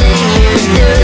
see you through.